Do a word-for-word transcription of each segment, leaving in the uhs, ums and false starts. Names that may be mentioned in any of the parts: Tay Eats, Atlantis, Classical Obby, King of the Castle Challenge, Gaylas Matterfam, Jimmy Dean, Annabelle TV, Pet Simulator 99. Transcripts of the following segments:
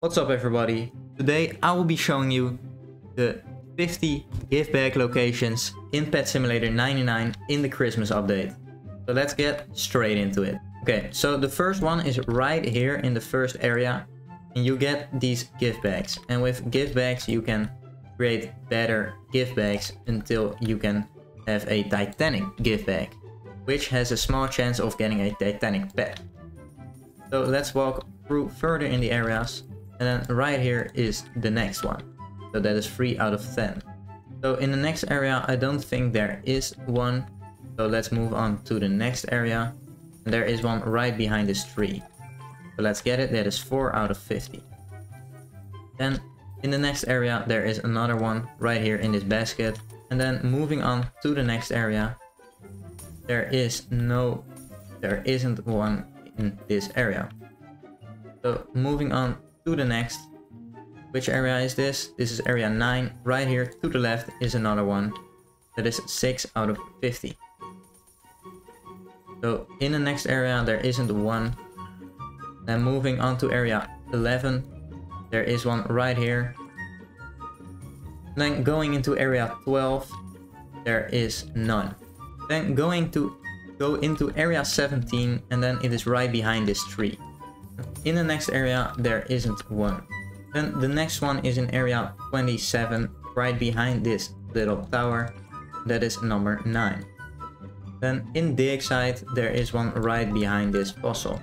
What's up everybody? Today I will be showing you the fifty give back locations in Pet Simulator ninety-nine in the Christmas update. So let's get straight into it. Okay, so the first one is right here in the first area, and you get these give bags. And with give bags you can create better give bags until you can have a Titanic give bag, which has a small chance of getting a Titanic pet. So let's walk through further in the areas. And then right here is the next one. So that is three out of ten. So in the next area, I don't think there is one. So let's move on to the next area. And there is one right behind this tree. So let's get it. That is four out of fifty. Then in the next area, there is another one right here in this basket. And then moving on to the next area, there is no, there isn't one in this area. So moving on to the next, which area is this? This is area nine. Right here to the left is another one. That is six out of fifty. So in the next area there isn't one. Then moving on to area eleven, there is one right here. Then going into area twelve, there is none. Then going to go into area seventeen, and then it is right behind this tree. In the next area there isn't one. Then the next one is in area twenty-seven, right behind this little tower. That is number nine. Then in Dioxide there is one right behind this fossil.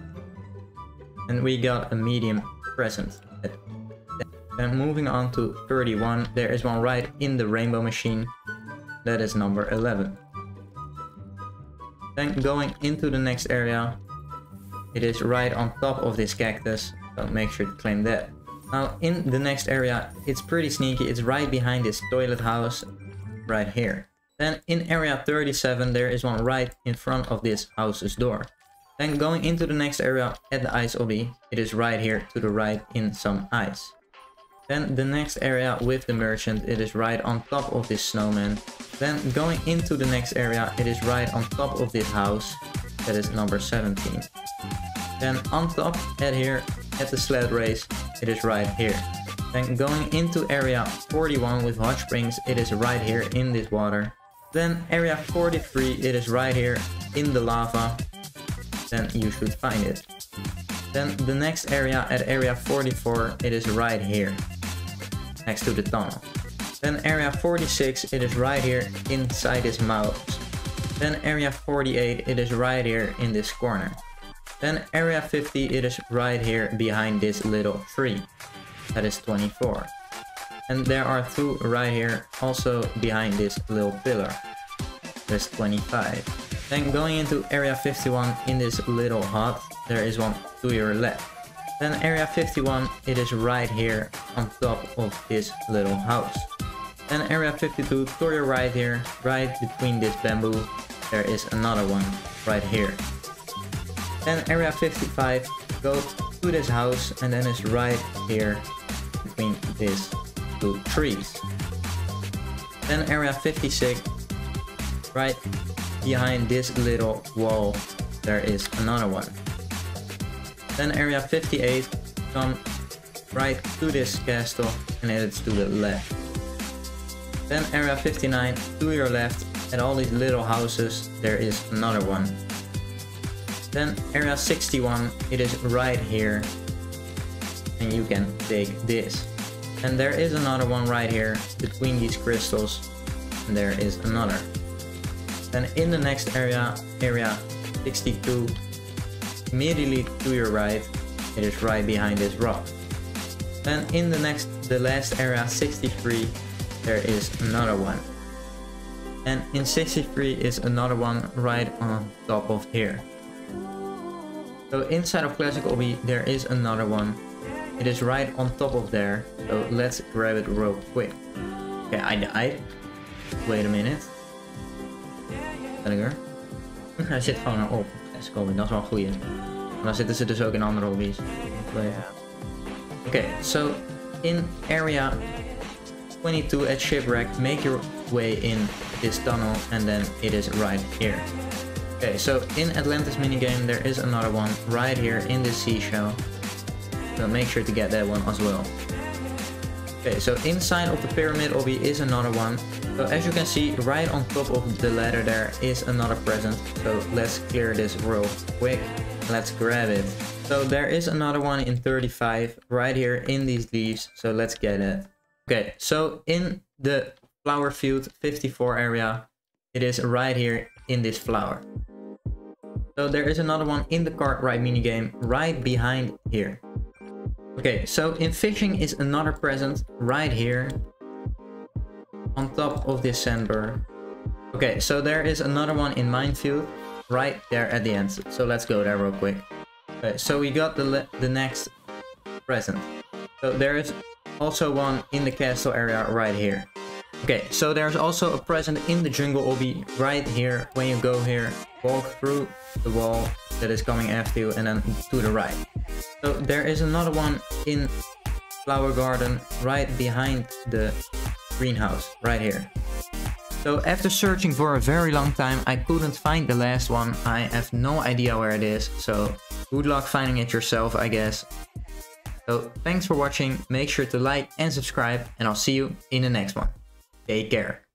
And we got a medium present. Then moving on to thirty-one, there is one right in the rainbow machine. That is number eleven. Then going into the next area, it is right on top of this cactus, so make sure to claim that. Now in the next area, it's pretty sneaky, it's right behind this toilet house, right here. Then in area thirty-seven, there is one right in front of this house's door. Then going into the next area at the ice obby, it is right here to the right in some ice. Then the next area with the merchant, it is right on top of this snowman. Then going into the next area, it is right on top of this house, that is number seventeen. Then on top, at here, at the sled race, it is right here. Then going into area forty-one with hot springs, it is right here in this water. Then area forty-three, it is right here in the lava. Then you should find it. Then the next area at area forty-four, it is right here, next to the tunnel. Then area forty-six, it is right here inside this mouse. Then area forty-eight, it is right here in this corner. Then area fifty, it is right here behind this little tree. That is twenty-four. And there are two right here also behind this little pillar. That's twenty-five. Then going into area fifty-one in this little hut, there is one to your left. Then area fifty-one, it is right here on top of this little house. Then area fifty-two to your right here, right between this bamboo, there is another one right here. Then area fifty-five, go to this house, and then it's right here between these two trees. Then area fifty-six, right behind this little wall, there is another one. Then area fifty-eight, come right to this castle, and it's to the left. Then area fifty-nine, to your left, at all these little houses, there is another one. Then area sixty-one, it is right here, and you can take this. And there is another one right here between these crystals, and there is another. Then in the next area, area sixty-two, immediately to your right, it is right behind this rock. Then in the next, the last area sixty-three, there is another one. And in sixty-three is another one right on top of here. So inside of Classical Obby there is another one. It is right on top of there. So let's grab it real quick. Okay, I died. Wait a minute. Verder. Hij zit gewoon erop. Classical Obby, dat is wel een goeie. Maar dan zitten ze dus ook in andere obby's. Okay, so in area twenty-two at Shipwreck, make your way in this tunnel, and then it is right here. Okay, so in Atlantis minigame there is another one right here in the seashell. but make sure to get that one as well. Okay, so inside of the pyramid obby is another one. So as you can see, right on top of the ladder there is another present. So let's clear this real quick. Let's grab it. So there is another one in thirty-five right here in these leaves. So let's get it. Okay, so in the flower field fifty-four area, it is right here in this flower. So there is another one in the cart ride minigame right behind here. Okay, so in fishing is another present right here on top of this sandbar. Okay, so there is another one in minefield right there at the end. So let's go there real quick. Okay, so we got the, the next present. So there is also one in the castle area right here. Okay, so there's also a present in the jungle obby right here. When you go here, walk through the wall that is coming after you and then to the right. So there is another one in flower garden right behind the greenhouse right here. So after searching for a very long time, I couldn't find the last one. I have no idea where it is, so good luck finding it yourself, I guess. So thanks for watching, make sure to like and subscribe, and I'll see you in the next one. Take care.